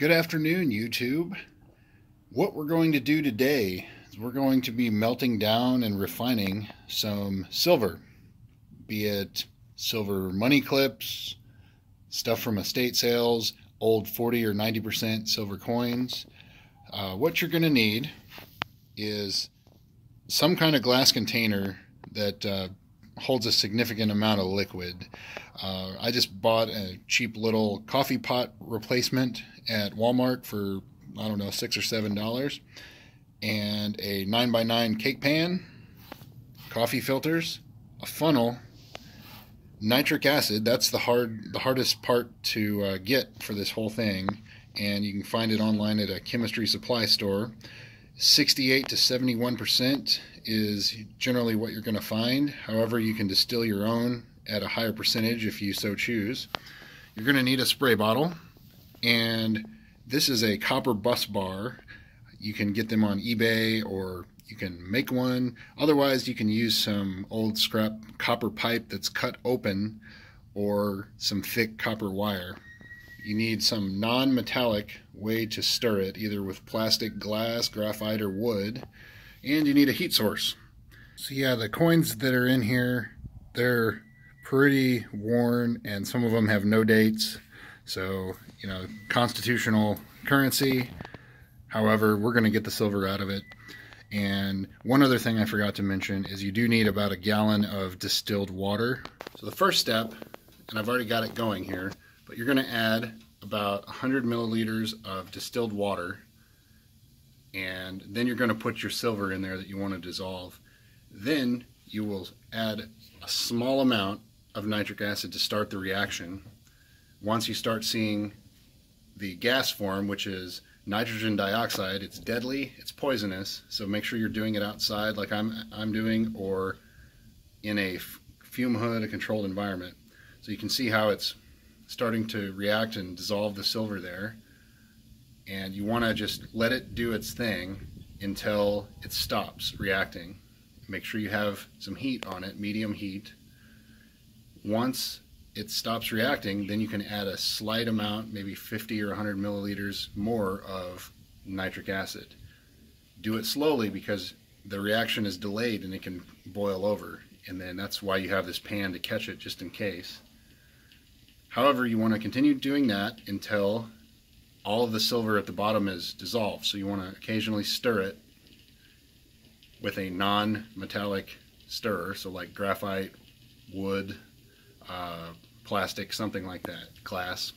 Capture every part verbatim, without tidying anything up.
Good afternoon, YouTube. What we're going to do today is we're going to be melting down and refining some silver, be it silver money clips, stuff from estate sales, old forty or ninety percent silver coins. Uh, what you're going to need is some kind of glass container that uh, holds a significant amount of liquid. Uh, I just bought a cheap little coffee pot replacement at Walmart for, I don't know, six or seven dollars, and a nine by nine cake pan, coffee filters, a funnel, nitric acid. That's the hard, the hardest part to uh, get for this whole thing, and you can find it online at a chemistry supply store. sixty-eight to seventy-one percent is generally what you're going to find. However, you can distill your own at a higher percentage if you so choose. You're going to need a spray bottle, and this is a copper bus bar. You can get them on eBay, or you can make one. Otherwise, you can use some old scrap copper pipe that's cut open or some thick copper wire. You need some non-metallic way to stir it, either with plastic, glass, graphite, or wood, and you need a heat source. So yeah, the coins that are in here, they're pretty worn, and some of them have no dates, so, you know, constitutional currency. However, we're going to get the silver out of it. And one other thing I forgot to mention is you do need about a gallon of distilled water. So the first step, and I've already got it going here, but you're going to add about one hundred milliliters of distilled water, and then you're going to put your silver in there that you want to dissolve. Then you will add a small amount of nitric acid to start the reaction. Once you start seeing the gas form, which is nitrogen dioxide, it's deadly, it's poisonous, so make sure you're doing it outside like I'm, I'm doing, or in a fume hood, a controlled environment. So you can see how it's starting to react and dissolve the silver there, and you want to just let it do its thing until it stops reacting. Make sure you have some heat on it, medium heat. Once it stops reacting, then you can add a slight amount, maybe fifty or one hundred milliliters more of nitric acid. Do it slowly because the reaction is delayed and it can boil over, and then that's why you have this pan to catch it just in case. However, you want to continue doing that until all of the silver at the bottom is dissolved, so you want to occasionally stir it with a non-metallic stirrer, so like graphite, wood, uh, plastic, something like that, glass.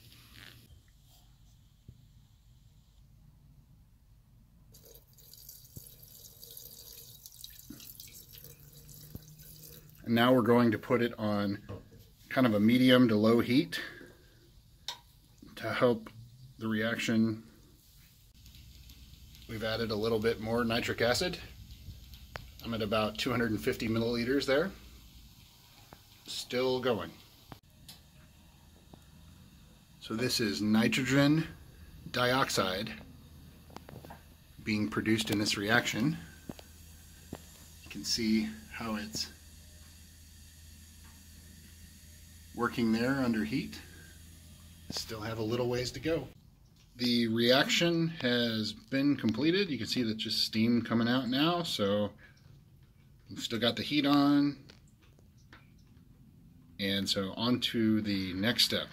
And now we're going to put it on kind of a medium to low heat to help the reaction. We've added a little bit more nitric acid. I'm at about two hundred fifty milliliters there. Still going. So this is nitrogen dioxide being produced in this reaction. You can see how it's working there under heat. Still have a little ways to go. The reaction has been completed. You can see that just steam coming out now, so we've still got the heat on, and so on to the next step.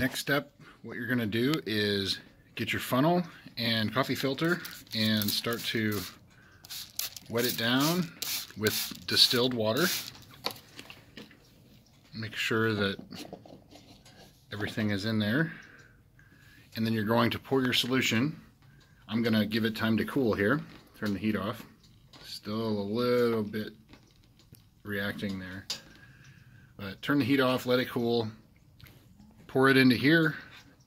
Next step, what you're going to do is get your funnel and coffee filter and start to wet it down with distilled water. Make sure that everything is in there, and then you're going to pour your solution. I'm going to give it time to cool here. Turn the heat off. Still a little bit reacting there, but turn the heat off, let it cool, pour it into here,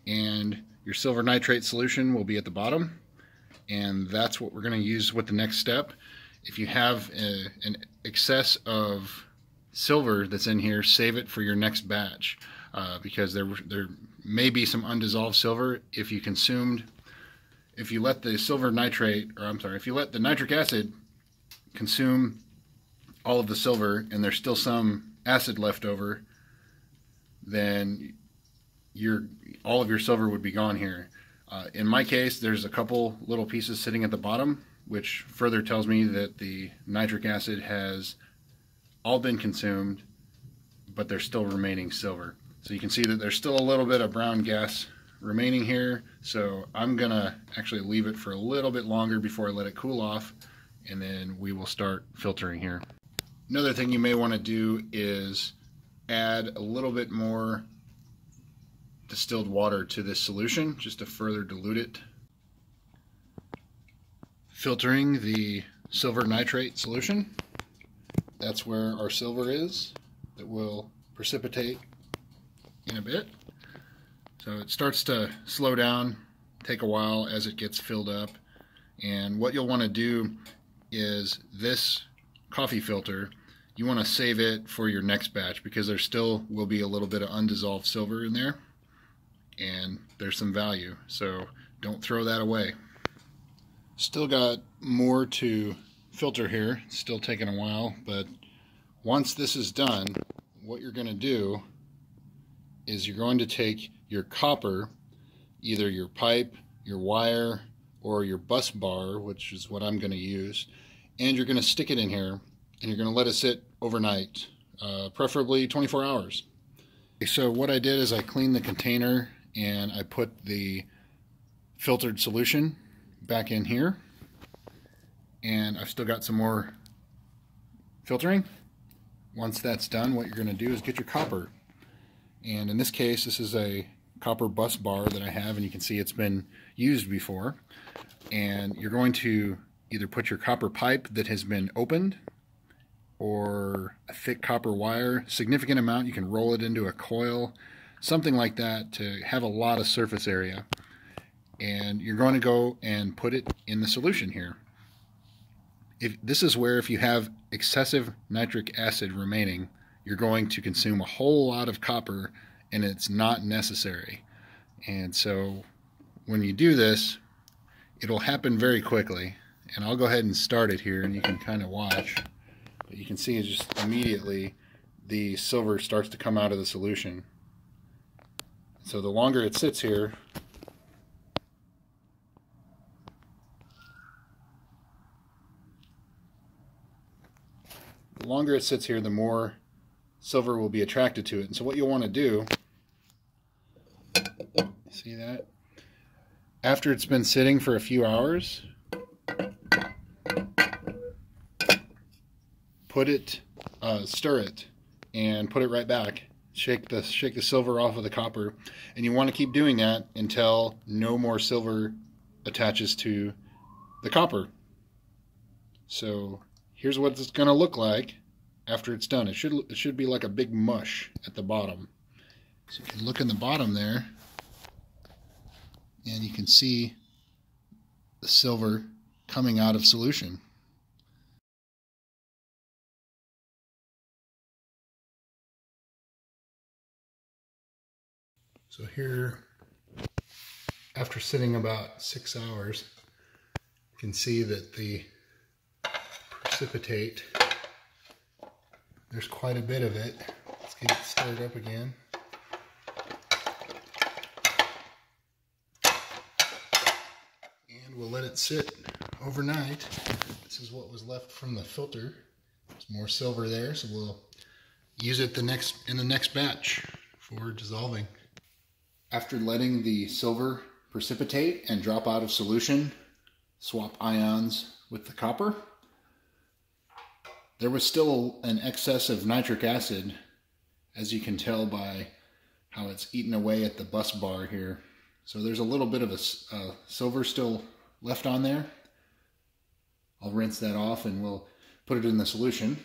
and your silver nitrate solution will be at the bottom, and that's what we're going to use with the next step. If you have a, an excess of silver that's in here, save it for your next batch, uh, because there, there may be some undissolved silver if you consumed, if you let the silver nitrate, or I'm sorry, if you let the nitric acid consume all of the silver and there's still some acid left over, then your all of your silver would be gone here. Uh, in my case, there's a couple little pieces sitting at the bottom, which further tells me that the nitric acid has all been consumed, but there's still remaining silver. So you can see that there's still a little bit of brown gas remaining here, so I'm gonna actually leave it for a little bit longer before I let it cool off, and then we will start filtering here. Another thing you may want to do is add a little bit more distilled water to this solution just to further dilute it. Filtering the silver nitrate solution, that's where our silver is that will precipitate in a bit. So it starts to slow down, take a while as it gets filled up, and what you'll want to do is this coffee filter, you want to save it for your next batch because there still will be a little bit of undissolved silver in there, and there's some value, so don't throw that away. Still got more to filter here. It's still taking a while, but once this is done, what you're going to do is you're going to take your copper, either your pipe, your wire, or your bus bar, which is what I'm going to use, and you're going to stick it in here, and you're going to let it sit overnight, uh, preferably twenty-four hours. So what I did is I cleaned the container and I put the filtered solution back in here, and I've still got some more filtering. Once that's done, what you're going to do is get your copper, and in this case this is a copper bus bar that I have, and you can see it's been used before, and you're going to either put your copper pipe that has been opened or a thick copper wire, significant amount, you can roll it into a coil, something like that to have a lot of surface area, and you're going to go and put it in the solution here. If this is where if you have excessive nitric acid remaining, you're going to consume a whole lot of copper and it's not necessary. And so when you do this, it'll happen very quickly, and I'll go ahead and start it here and you can kind of watch, but you can see just immediately the silver starts to come out of the solution. So the longer it sits here, the longer it sits here, the more silver will be attracted to it. And so what you'll want to do, see that? After it's been sitting for a few hours, put it, uh, stir it, and put it right back. Shake the, shake the silver off of the copper, and you want to keep doing that until no more silver attaches to the copper. So here's what it's going to look like after it's done. It should, it should be like a big mush at the bottom. So you can look in the bottom there, and you can see the silver coming out of solution. So here, after sitting about six hours, you can see that the precipitate, there's quite a bit of it. Let's get it stirred up again. And we'll let it sit overnight. This is what was left from the filter. There's more silver there, so we'll use it the next in the next batch for dissolving. After letting the silver precipitate and drop out of solution, swap ions with the copper. There was still an excess of nitric acid, as you can tell by how it's eaten away at the bus bar here. So there's a little bit of a uh, silver still left on there. I'll rinse that off and we'll put it in the solution.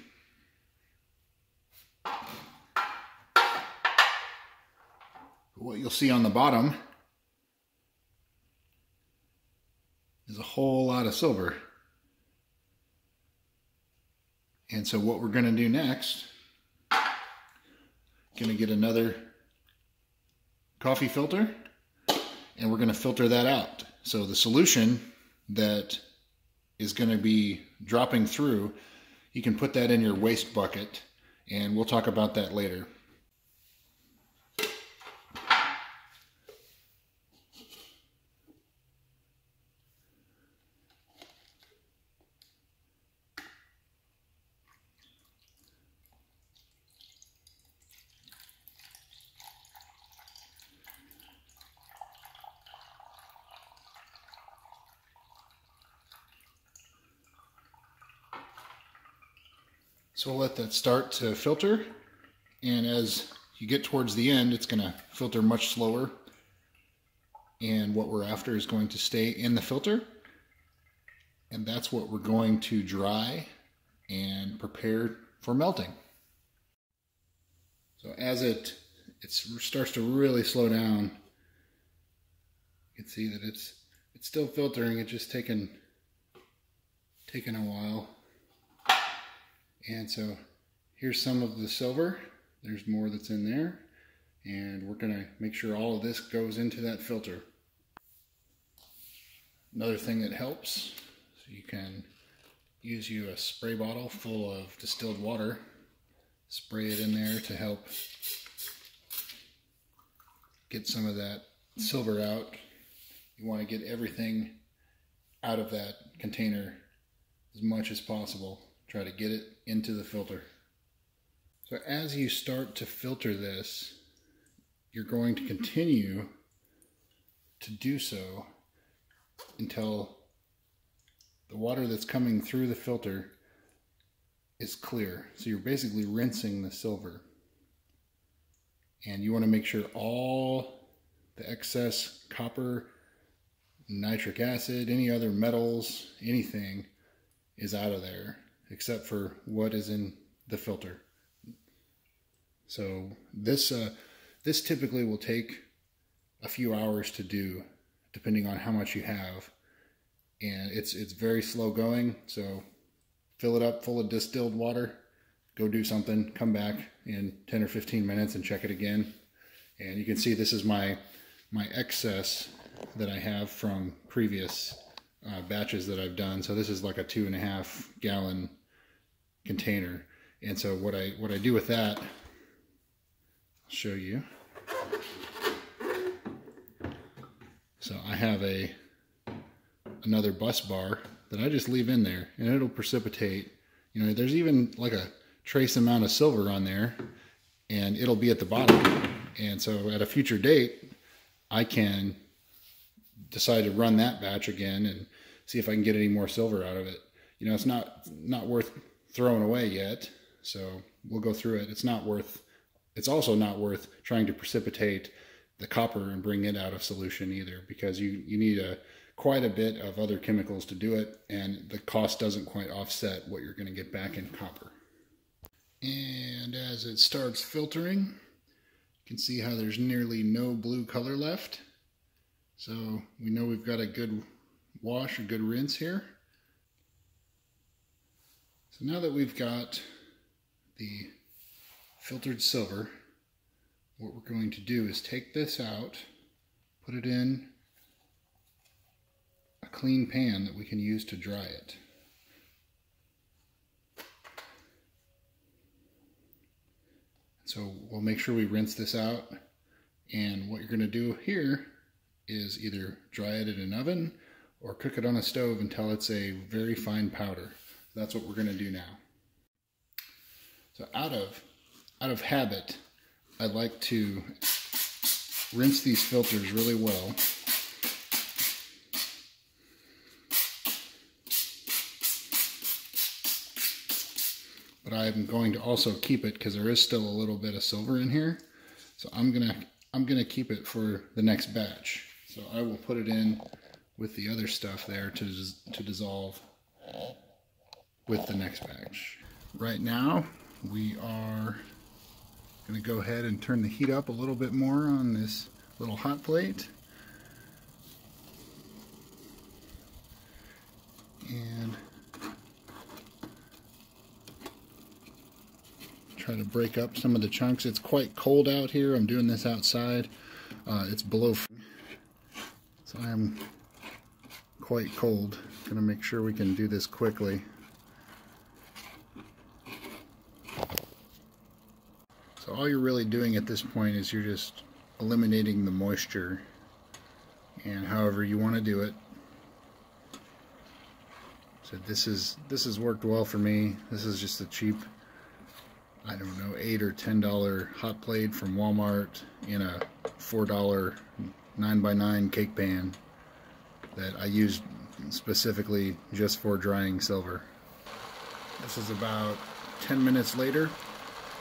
What you'll see on the bottom is a whole lot of silver. And so what we're going to do next, going to get another coffee filter, and we're going to filter that out. So the solution that is going to be dropping through, you can put that in your waste bucket, and we'll talk about that later. So we'll let that start to filter, and as you get towards the end, it's going to filter much slower, and what we're after is going to stay in the filter, and that's what we're going to dry and prepare for melting. So as it it starts to really slow down, you can see that it's it's still filtering. It's just taken taken a while. And so here's some of the silver. There's more that's in there, and we're gonna make sure all of this goes into that filter. Another thing that helps, so you can use you a spray bottle full of distilled water, spray it in there to help get some of that silver out. You want to get everything out of that container as much as possible. Try to get it into the filter. So as you start to filter this, you're going to continue to do so until the water that's coming through the filter is clear. So you're basically rinsing the silver. And you want to make sure all the excess copper, nitric acid, any other metals, anything is out of there, except for what is in the filter. So this uh, this typically will take a few hours to do, depending on how much you have. And it's it's very slow going, so fill it up full of distilled water, go do something, come back in ten or fifteen minutes and check it again. And you can see this is my, my excess that I have from previous uh, batches that I've done. So this is like a two and a half gallon container. And so what I, what I do with that, I'll show you. So I have a, another bus bar that I just leave in there, and it'll precipitate. You know, there's even like a trace amount of silver on there, and it'll be at the bottom. And so at a future date, I can decide to run that batch again and see if I can get any more silver out of it. You know, it's not not worth throwing away yet, so we'll go through it. It's not worth, it's also not worth trying to precipitate the copper and bring it out of solution either, because you, you need a quite a bit of other chemicals to do it, and the cost doesn't quite offset what you're going to get back in copper. And as it starts filtering, you can see how there's nearly no blue color left. So we know we've got a good wash, a good rinse here. So now that we've got the filtered silver, what we're going to do is take this out, put it in a clean pan that we can use to dry it. So we'll make sure we rinse this out, and what you're going to do here is either dry it in an oven or cook it on a stove until it's a very fine powder. That's what we're going to do now. So out of out of habit, I like to rinse these filters really well. But I'm going to also keep it because there is still a little bit of silver in here. So I'm gonna I'm gonna keep it for the next batch. So I will put it in with the other stuff there to, to dissolve with the next batch. Right now, we are gonna go ahead and turn the heat up a little bit more on this little hot plate. And try to break up some of the chunks. It's quite cold out here. I'm doing this outside. Uh, it's below, so I am quite cold. Gonna make sure we can do this quickly. So all you're really doing at this point is you're just eliminating the moisture, and however you want to do it. So this is this has worked well for me. This is just a cheap, I don't know, eight or ten dollar hot plate from Walmart in a four dollar nine by nine cake pan that I used specifically just for drying silver. This is about ten minutes later,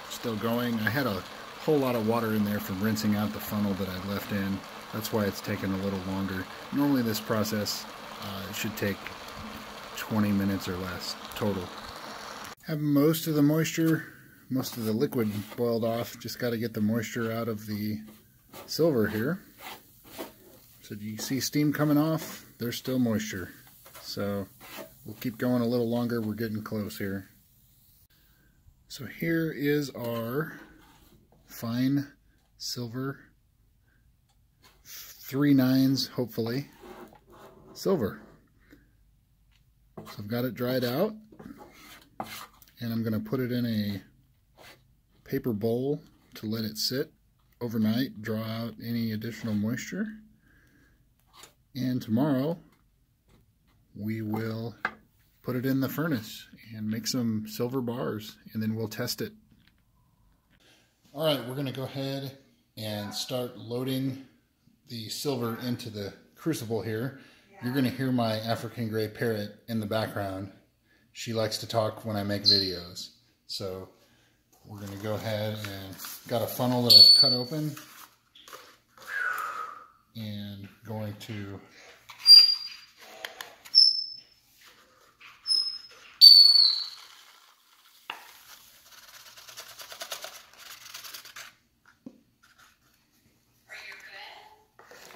still going. I had a whole lot of water in there from rinsing out the funnel that I left in. That's why it's taken a little longer. Normally this process uh, should take twenty minutes or less total. Have most of the moisture, most of the liquid boiled off. Just got to get the moisture out of the silver here. So you see steam coming off? There's still moisture. So we'll keep going a little longer. We're getting close here. So here is our fine silver, three nines hopefully, silver. So I've got it dried out, and I'm going to put it in a paper bowl to let it sit overnight, draw out any additional moisture, and tomorrow we will put it in the furnace and make some silver bars, and then we'll test it. All right, we're going to go ahead and start loading the silver into the crucible here. You're going to hear my African gray parrot in the background. She likes to talk when I make videos. So we're going to go ahead and got a funnel that I've cut open, and going to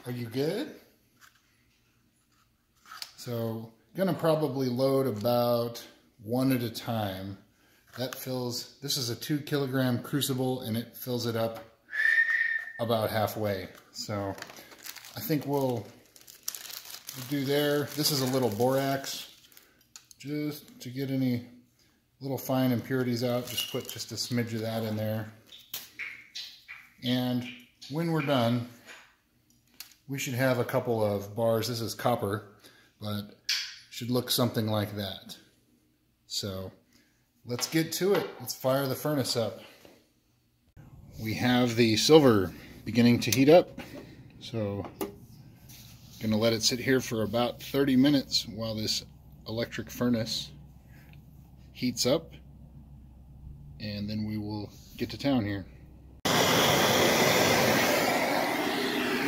Are you good? So I'm gonna probably load about one at a time. That fills, this is a two kilogram crucible, and it fills it up about halfway. So I think we'll, we'll do there. This is a little borax, just to get any little fine impurities out. Just put just a smidge of that in there. And when we're done, we should have a couple of bars. This is copper, but should look something like that. So let's get to it. Let's fire the furnace up. We have the silver beginning to heat up. So I'm gonna let it sit here for about thirty minutes while this electric furnace heats up, and then we will get to town here.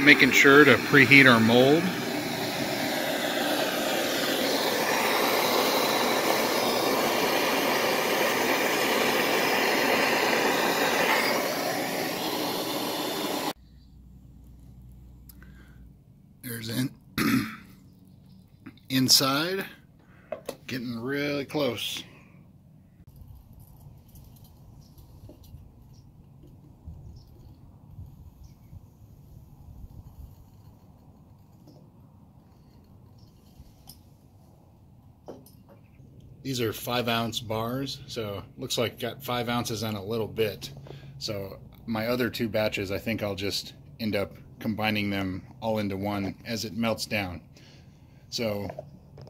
Making sure to preheat our mold. There's in inside, getting really close. These are five ounce bars, so looks like got five ounces and a little bit. So my other two batches, I think I'll just end up combining them all into one as it melts down. So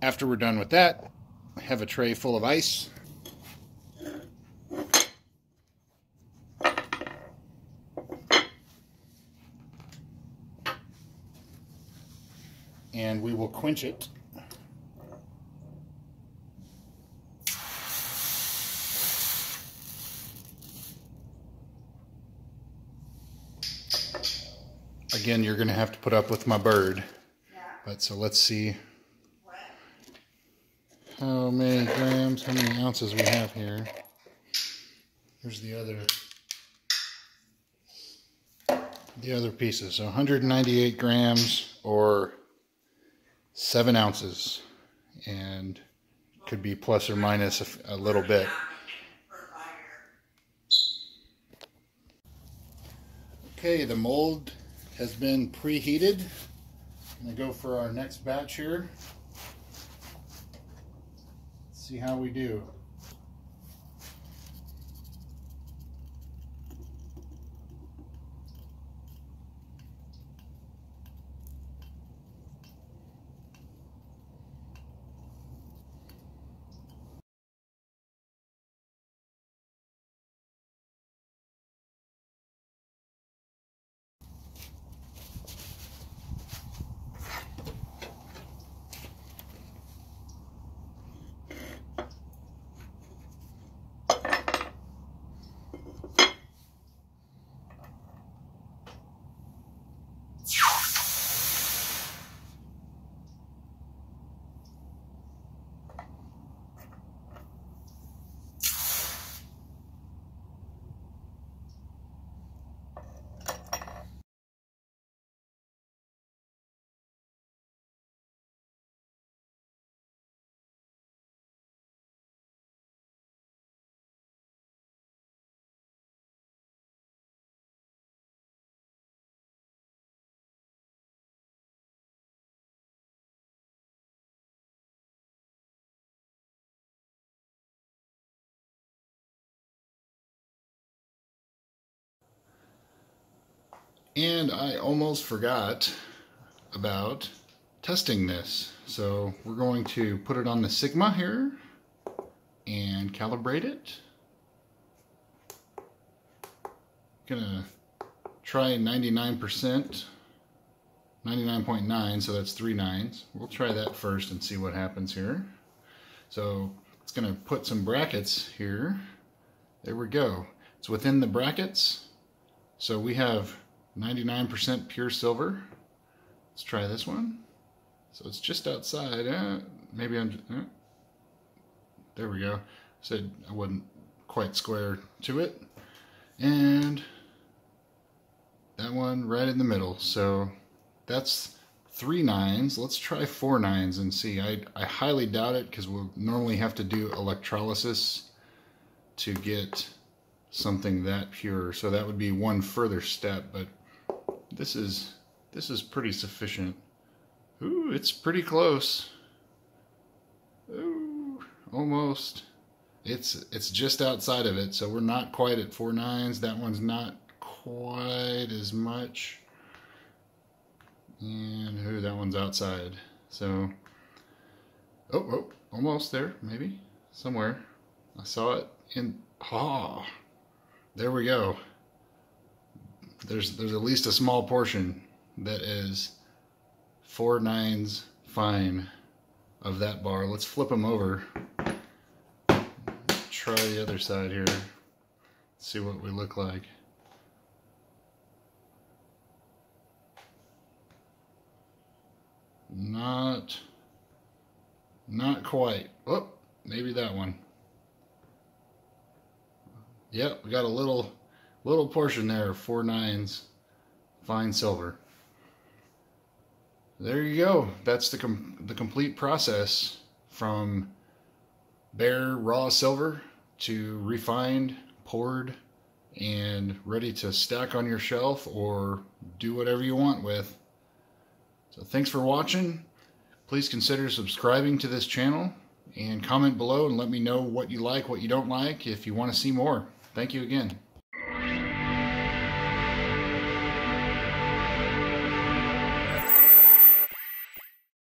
after we're done with that, I have a tray full of ice. And we will quench it. Again, you're going to have to put up with my bird. Yeah. But so let's see what? How many grams, how many ounces we have here. Here's the other, the other pieces. So one hundred ninety-eight grams or seven ounces, and could be plus or minus a, a little bit. Okay, the mold has been preheated. I'm gonna go for our next batch here. Let's see how we do. And I almost forgot about testing this. So we're going to put it on the sigma here and calibrate it. Gonna try ninety-nine percent, ninety-nine point nine, so that's three nines. We'll try that first and see what happens here. So it's gonna put some brackets here. There we go. It's within the brackets. So we have ninety-nine percent pure silver. Let's try this one. So it's just outside. Uh, maybe I'm just, uh, there we go. Said I wasn't quite square to it. And that one right in the middle. So that's three nines. Let's try four nines and see. I, I highly doubt it because we'll normally have to do electrolysis to get something that pure. So that would be one further step, but this is this is pretty sufficient. Ooh, it's pretty close. Ooh, almost. It's it's just outside of it, so we're not quite at four nines. That one's not quite as much. And ooh, that one's outside. So oh, oh, almost there, maybe. Somewhere. I saw it in ah. Oh. There we go. There's there's at least a small portion that is four nines fine of that bar. Let's flip them over. Try the other side here. See what we look like. Not not quite. Oh, maybe that one. Yep, we got a little little portion there, four nines, fine silver. There you go. That's the com the complete process from bare raw silver to refined, poured, and ready to stack on your shelf or do whatever you want with. So thanks for watching. Please consider subscribing to this channel and comment below and let me know what you like, what you don't like, if you want to see more. Thank you again.